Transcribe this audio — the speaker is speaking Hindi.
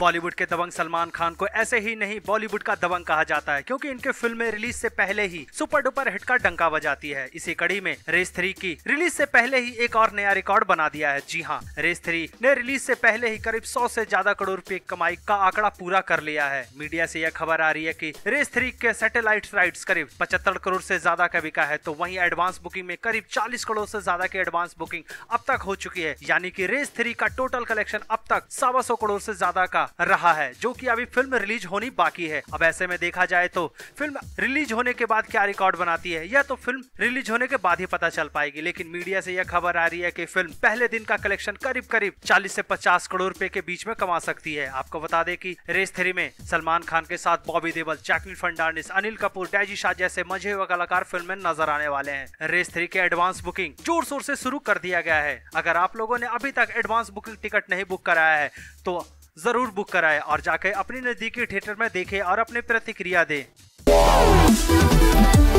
बॉलीवुड के दबंग सलमान खान को ऐसे ही नहीं बॉलीवुड का दबंग कहा जाता है, क्योंकि इनके फिल्में रिलीज से पहले ही सुपर डुपर हिट का डंका बजाती है। इसी कड़ी में रेस 3 की रिलीज से पहले ही एक और नया रिकॉर्ड बना दिया है। जी हाँ, रेस 3 ने रिलीज से पहले ही करीब 100 से ज्यादा करोड़ रुपए कमाई का आंकड़ा पूरा कर लिया है। मीडिया से यह खबर आ रही है कि रेस 3 के सैटेलाइट राइट्स करीब 75 करोड़ से ज्यादा का बिका है, तो वहीं एडवांस बुकिंग में करीब 40 करोड़ से ज्यादा की एडवांस बुकिंग अब तक हो चुकी है। यानी कि रेस 3 का टोटल कलेक्शन अब तक 100 करोड़ से ज्यादा का रहा है, जो कि अभी फिल्म रिलीज होनी बाकी है। अब ऐसे में देखा जाए तो फिल्म रिलीज होने के बाद क्या रिकॉर्ड बनाती है, यह तो फिल्म रिलीज होने के बाद ही पता चल पाएगी। लेकिन मीडिया से यह खबर आ रही है कि फिल्म पहले दिन का कलेक्शन करीब करीब 40 से 50 करोड़ रुपए के बीच में कमा सकती है। आपको बता दें कि रेस 3 में सलमान खान के साथ बॉबी देओल, जैकलिन फर्नांडीज, अनिल कपूर, टैजी शाह जैसे मजे हुए कलाकार फिल्म में नजर आने वाले हैं। रेस 3 के एडवांस बुकिंग जोर शोर से शुरू कर दिया गया है। अगर आप लोगों ने अभी तक एडवांस बुकिंग टिकट नहीं बुक कराया है तो जरूर बुक कराएं और जाके अपने नजदीकी थिएटर में देखें और अपनी प्रतिक्रिया दें।